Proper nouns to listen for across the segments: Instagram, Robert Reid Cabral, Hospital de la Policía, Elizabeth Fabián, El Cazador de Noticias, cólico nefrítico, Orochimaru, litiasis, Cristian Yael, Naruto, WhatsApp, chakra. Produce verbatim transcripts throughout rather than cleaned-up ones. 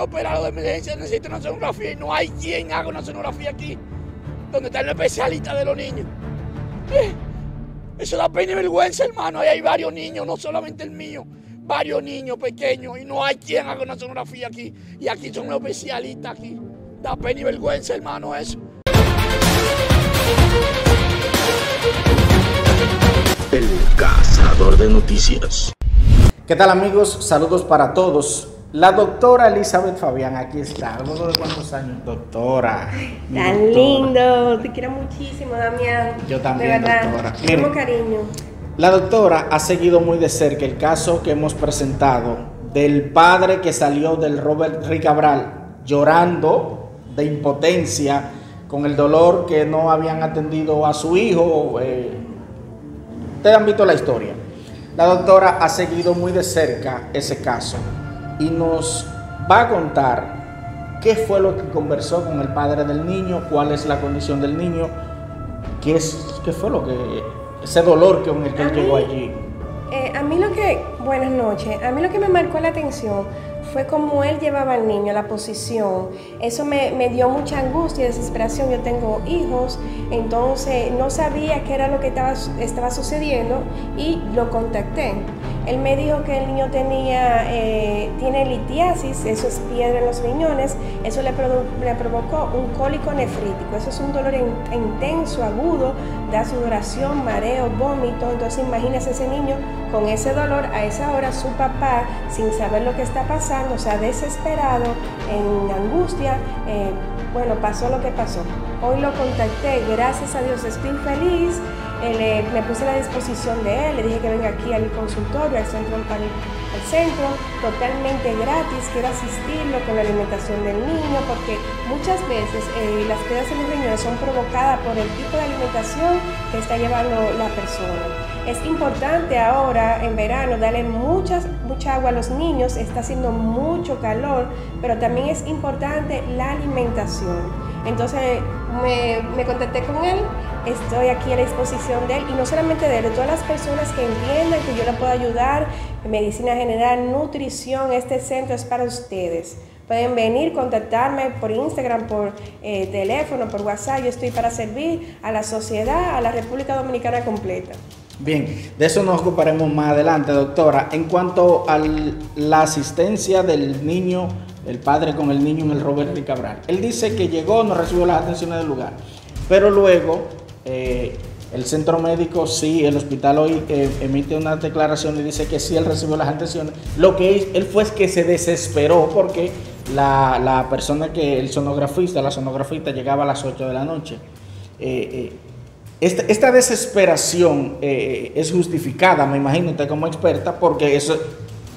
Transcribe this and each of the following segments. está operado de emergencia, necesita una sonografía y no hay quien haga una sonografía aquí, donde está el especialista de los niños. Eso da pena y vergüenza, hermano. Ahí hay varios niños, no solamente el mío, varios niños pequeños y no hay quien haga una sonografía aquí. Y aquí son los especialistas aquí. Da pena y vergüenza, hermano, eso. El Cazador de Noticias. ¿Qué tal, amigos? Saludos para todos. La doctora Elizabeth Fabián, aquí está. ¿Algo de cuántos años, doctora? Tan lindo, te quiero muchísimo, Damián. Yo también, de verdad, doctora. Tengo cariño. La doctora ha seguido muy de cerca el caso que hemos presentado del padre que salió del Robert Reid Cabral llorando de impotencia, con el dolor que no habían atendido a su hijo. Eh, Ustedes han visto la historia. La doctora ha seguido muy de cerca ese caso y nos va a contar qué fue lo que conversó con el padre del niño, cuál es la condición del niño, qué es, qué fue lo que, ese dolor con el que él llegó allí. Eh, a mí lo que, buenas noches, a mí lo que me marcó la atención fue cómo él llevaba al niño, la posición. Eso me, me dio mucha angustia y desesperación. Yo tengo hijos, entonces no sabía qué era lo que estaba, estaba sucediendo y lo contacté. Él me dijo que el niño tenía, eh, tiene litiasis, eso es piedra en los riñones, eso le, produ le provocó un cólico nefrítico. Eso es un dolor in intenso, agudo, da sudoración, mareo, vómito. Entonces imagínese ese niño con ese dolor, a esa hora su papá, sin saber lo que está pasando, o sea, desesperado, en angustia, eh, bueno, pasó lo que pasó. Hoy lo contacté, gracias a Dios estoy feliz. Eh, le, me puse a la disposición de él, le dije que venga aquí al consultorio, al centro, al centro, totalmente gratis. Quiero asistirlo con la alimentación del niño, porque muchas veces eh, las piedras en los riñones son provocadas por el tipo de alimentación que está llevando la persona. Es importante ahora, en verano, darle muchas, mucha agua a los niños. Está haciendo mucho calor, pero también es importante la alimentación. Entonces me, me contacté con él, estoy aquí a la disposición de él, y no solamente de él, de todas las personas que entiendan que yo le puedo ayudar, medicina general, nutrición. Este centro es para ustedes. Pueden venir, contactarme por Instagram, por eh, teléfono, por WhatsApp. Yo estoy para servir a la sociedad, a la República Dominicana completa. Bien, de eso nos ocuparemos más adelante, doctora. En cuanto a la asistencia del niño, el padre con el niño en el Robert Reid Cabral, él dice que llegó, no recibió las atenciones del lugar, pero luego eh, el centro médico, sí, el hospital hoy eh, emite una declaración y dice que sí, él recibió las atenciones. Lo que él fue es que se desesperó porque la, la persona que, el sonografista, la sonografista llegaba a las ocho de la noche. Eh, eh, Esta, esta desesperación eh, es justificada, me imagino usted como experta, porque eso,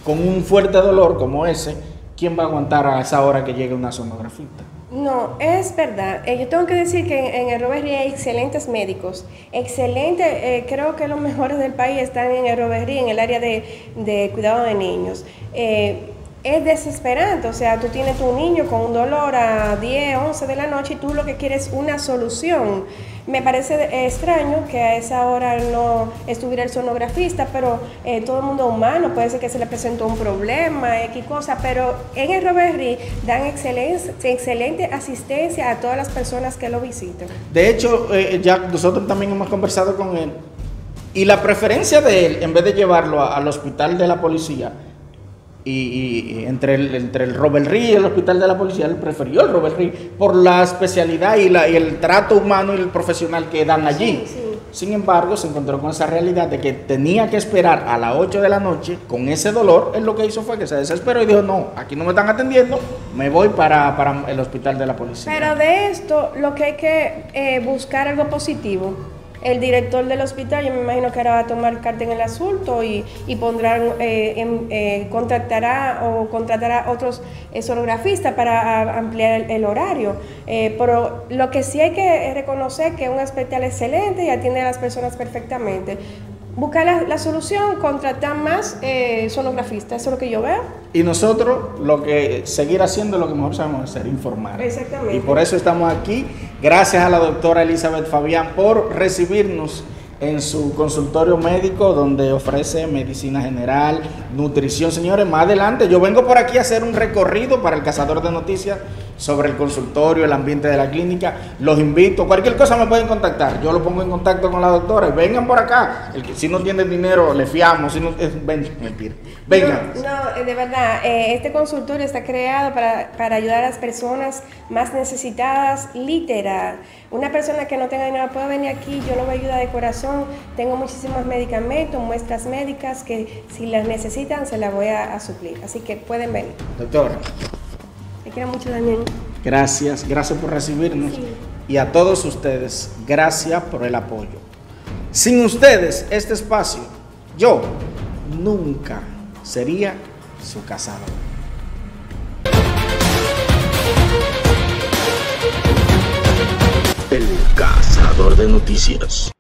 con un fuerte dolor como ese, ¿quién va a aguantar a esa hora que llegue una sonografista? No, es verdad. Eh, yo tengo que decir que en, en el Robert Reid hay excelentes médicos. Excelente, eh, creo que los mejores del país están en el Robert Reid, en el área de, de cuidado de niños. Eh, Es desesperante, o sea, tú tienes tu niño con un dolor a diez, once de la noche y tú lo que quieres es una solución. Me parece extraño que a esa hora no estuviera el sonografista, pero eh, todo el mundo humano, puede ser que se le presentó un problema, X cosa, pero en el Robert Reid dan excelente, excelente asistencia a todas las personas que lo visitan. De hecho, eh, ya nosotros también hemos conversado con él, y la preferencia de él, en vez de llevarlo a, al Hospital de la Policía, Y, y entre, el, entre el Robert Reid y el Hospital de la Policía, él prefirió el Robert Reid por la especialidad y, la, y el trato humano y el profesional que dan allí. Sí, sí. Sin embargo, se encontró con esa realidad de que tenía que esperar a las ocho de la noche con ese dolor. Él lo que hizo fue que se desesperó y dijo, no, aquí no me están atendiendo, me voy para, para el Hospital de la Policía. Pero de esto lo que hay que eh, buscar algo positivo. El director del hospital, yo me imagino que ahora va a tomar carta en el asunto y, y pondrán, eh, en, eh, contratará o contratará otros eh, sonografistas para a, ampliar el, el horario. Eh, pero lo que sí hay que reconocer que es un hospital excelente y atiende a las personas perfectamente. Buscar la, la solución, contratar más eh, sonografistas, eso es lo que yo veo. Y nosotros lo que seguir haciendo, lo que mejor sabemos hacer, informar. Exactamente. Y por eso estamos aquí. Gracias a la doctora Elizabeth Fabián por recibirnos en su consultorio médico, donde ofrece medicina general, nutrición. Señores, más adelante, yo vengo por aquí a hacer un recorrido para El Cazador de Noticias sobre el consultorio, el ambiente de la clínica. Los invito, cualquier cosa me pueden contactar, yo lo pongo en contacto con la doctora. Vengan por acá, el que, si no tienen dinero le fiamos, si no, es, ven, mentira. Vengan. No, no, de verdad, eh, este consultorio está creado para, para ayudar a las personas más necesitadas, literal. Una persona que no tenga dinero puede venir aquí, yo lo voy a ayudar de corazón. Tengo muchísimos medicamentos, muestras médicas que si las necesitan se las voy a, a suplir, así que pueden venir. Doctora, te quiero mucho, Daniel. Gracias, gracias por recibirnos. Sí. Y a todos ustedes, gracias por el apoyo. Sin ustedes, este espacio, yo nunca sería su cazador. El Cazador de Noticias.